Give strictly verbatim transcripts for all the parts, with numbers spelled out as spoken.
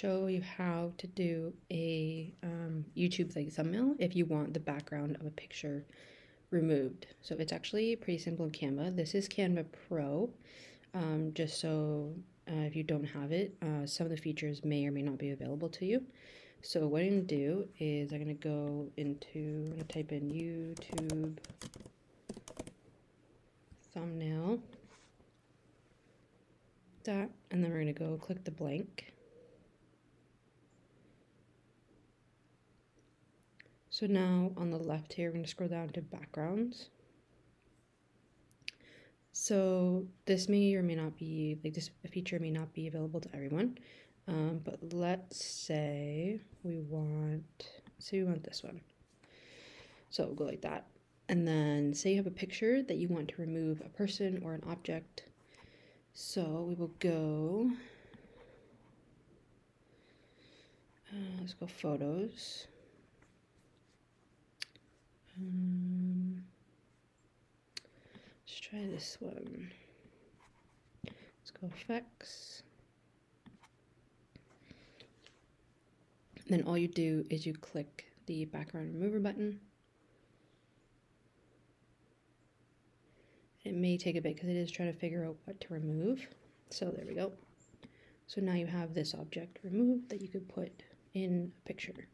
show you how to do a um, YouTube like thumbnail if you want the background of a picture removed. So it's actually pretty simple in Canva. This is Canva Pro, um, just so uh, if you don't have it, uh, some of the features may or may not be available to you. So what I'm going to do is I'm going to go into, I'm going to type in YouTube thumbnail, that, and then we're going to go click the blank. So now on the left here, we're going to scroll down to backgrounds. So this may or may not be, like this feature may not be available to everyone. Um, but let's say we want, say we want this one. So we'll go like that. And then say you have a picture that you want to remove a person or an object. So we will go, uh, let's go photos. Um, let's try this one. Let's go effects. Then all you do is you click the background remover button. It may take a bit because it is trying to figure out what to remove. So there we go. So now you have this object removed that you could put in a picture.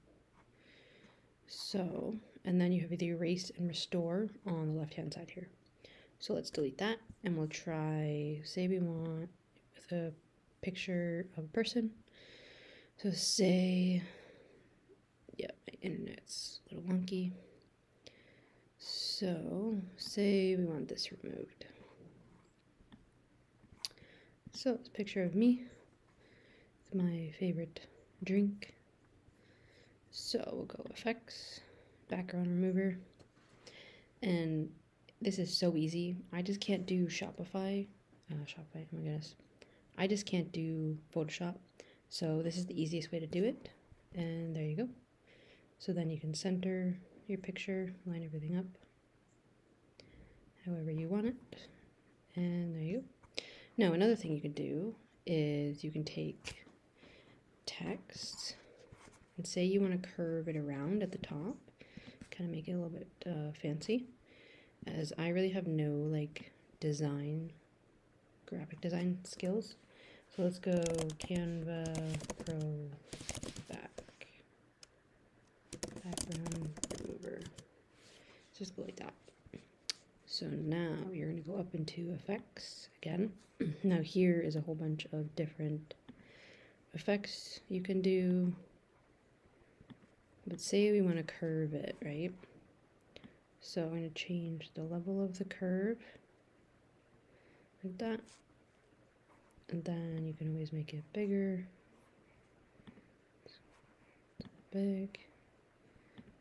So, and then you have the erase and restore on the left-hand side here. So let's delete that and we'll try, say we want with a picture of a person. So say, yeah, my internet's a little wonky. So say we want this removed. So it's a picture of me with my favorite drink. So we'll go effects, background remover. And this is so easy. I just can't do Shopify. Uh, Shopify, oh my goodness. I just can't do Photoshop. So this is the easiest way to do it, and there you go. So then you can center your picture, line everything up however you want it, and there you go. Now another thing you can do is you can take text and say you want to curve it around at the top, kind of make it a little bit uh, fancy, as I really have no like design, graphic design skills. So let's go Canva Pro back, background remover. Just go like that. So now you're going to go up into effects again. Now here is a whole bunch of different effects you can do. But say we want to curve it, right? So I'm going to change the level of the curve like that. And then you can always make it bigger. It's big.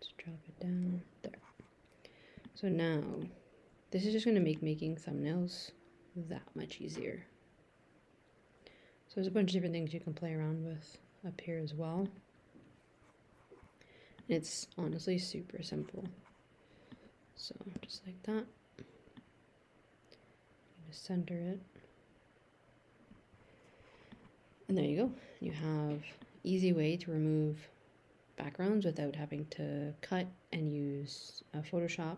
Just drop it down there. So now, this is just going to make making thumbnails that much easier. So there's a bunch of different things you can play around with up here as well. And it's honestly super simple. So just like that. Just center it. And there you go. You have an easy way to remove backgrounds without having to cut and use uh, Photoshop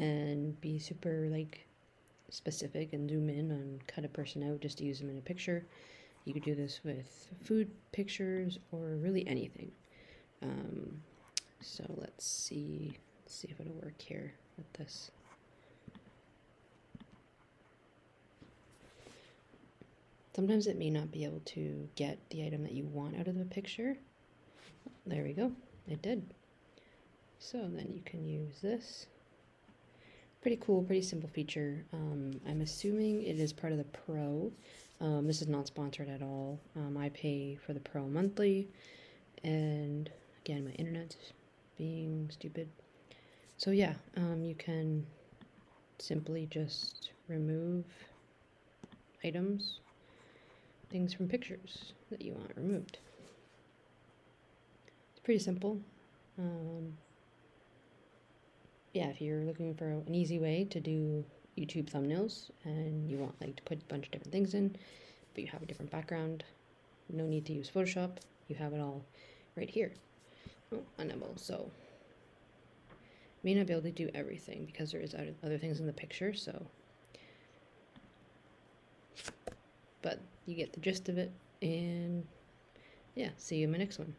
and be super like specific and zoom in and cut a person out just to use them in a picture. You could do this with food pictures or really anything. Um, so let's see. Let's see if it'll work here with this. Sometimes it may not be able to get the item that you want out of the picture. There we go, it did. So then you can use this. Pretty cool, pretty simple feature. Um, I'm assuming it is part of the Pro. Um, this is not sponsored at all. Um, I pay for the Pro monthly. And again, my internet's being stupid. So yeah, um, you can simply just remove items. Things from pictures that you want removed. It's pretty simple. Um, yeah, if you're looking for an easy way to do YouTube thumbnails and you want like to put a bunch of different things in, but you have a different background, no need to use Photoshop, you have it all right here. Oh, unable. So may not be able to do everything because there is other things in the picture, so but you get the gist of it. And yeah, see you in my next one.